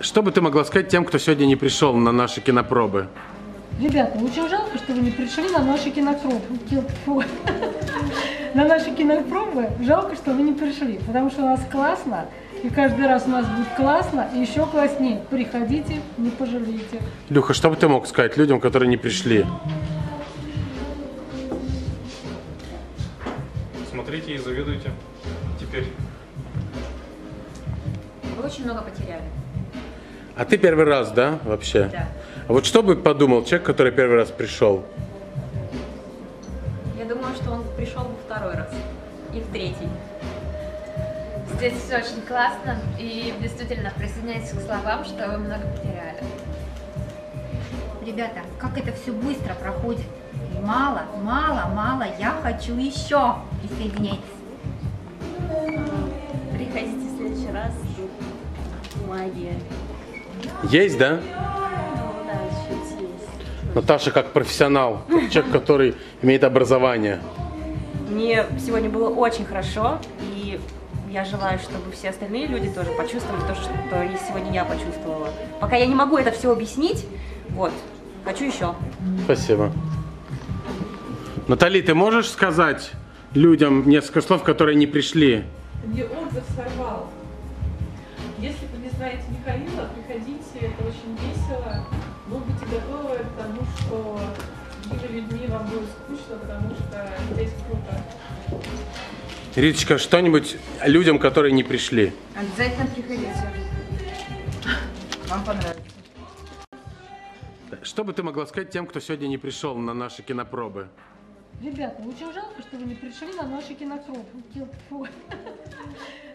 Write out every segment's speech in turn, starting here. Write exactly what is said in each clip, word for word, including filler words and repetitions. Что бы ты могла сказать тем, кто сегодня не пришел на наши кинопробы? Ребята, очень жалко, что вы не пришли на наши кинопробы. На наши кинопробы жалко, что вы не пришли, потому что у нас классно, и каждый раз у нас будет классно, и еще класснее. Приходите, не пожалеете. Люха, что бы ты мог сказать людям, которые не пришли? Смотрите и завидуйте. Теперь. Вы очень много потеряли. А ты первый раз, да, вообще? Да. А вот что бы подумал человек, который первый раз пришел? Я думаю, что он пришел бы второй раз и в третий. Здесь все очень классно, и действительно присоединяйтесь к словам, что вы много потеряли. Ребята, как это все быстро проходит. Мало, мало, мало, я хочу еще. Присоединяйтесь. Приходите в следующий раз. Магия. Есть, да? Ну, да, чуть есть. Наташа как профессионал, как человек, который имеет образование. Мне сегодня было очень хорошо, и я желаю, чтобы все остальные люди тоже почувствовали то, что сегодня я почувствовала. Пока я не могу это все объяснить, вот, хочу еще. Спасибо. Натали, ты можешь сказать людям несколько слов, которые не пришли? Мне отзыв сорвал. Если вы не знаете Михаила, приходите, это очень весело. Вы будете готовы к тому, что с другими людьми вам будет скучно, потому что здесь круто. Риточка, что-нибудь людям, которые не пришли? Обязательно приходите. Вам понравится. Что бы ты могла сказать тем, кто сегодня не пришел на наши кинопробы? Ребята, очень жалко, что вы не пришли на наши кинопробы.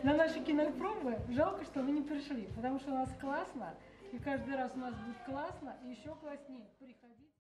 На наши кинопробы жалко, что вы не пришли, потому что у нас классно, и каждый раз у нас будет классно, и еще класснее. Приходите.